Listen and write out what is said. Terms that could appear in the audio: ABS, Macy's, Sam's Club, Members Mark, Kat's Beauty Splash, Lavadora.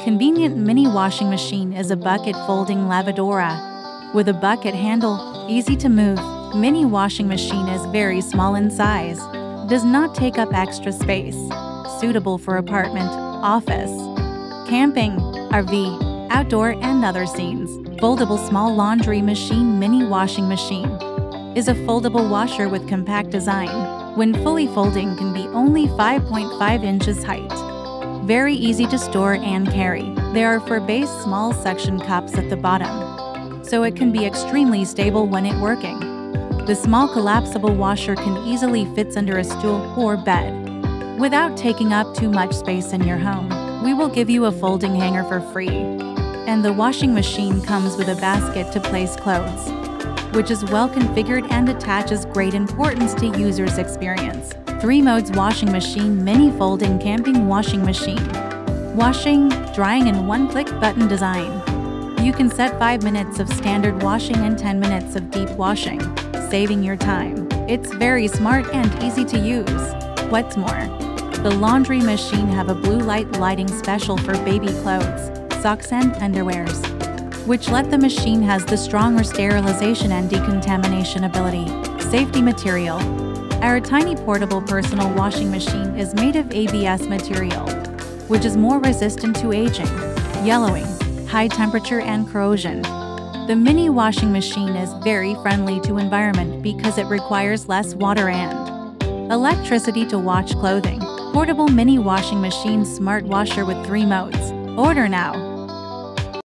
Convenient mini washing machine is a bucket folding Lavadora. With a bucket handle, easy to move, mini washing machine is very small in size, does not take up extra space, suitable for apartment, office, camping, RV, outdoor and other scenes. Foldable small laundry machine. Mini washing machine is a foldable washer with compact design. When fully folding, can be only 5.5 inches height. Very easy to store and carry. There are for base small suction cups at the bottom, so it can be extremely stable when it working. The small collapsible washer can easily fits under a stool or bed without taking up too much space in your home. We will give you a folding hanger for free. And the washing machine comes with a basket to place clothes, which is well configured and attaches great importance to user's experience. 3 modes washing machine. Mini folding camping washing machine. Washing, drying and one-click button design. You can set 5 minutes of standard washing and 10 minutes of deep washing, saving your time. It's very smart and easy to use. What's more, the laundry machine have a blue light lighting special for baby clothes, socks and underwears, which let the machine has the stronger sterilization and decontamination ability. Safety material. Our tiny portable personal washing machine is made of ABS material, which is more resistant to aging, yellowing, high temperature and corrosion. The mini washing machine is very friendly to environment because it requires less water and electricity to wash clothing. Portable mini washing machine smart washer with 3 modes. Order now.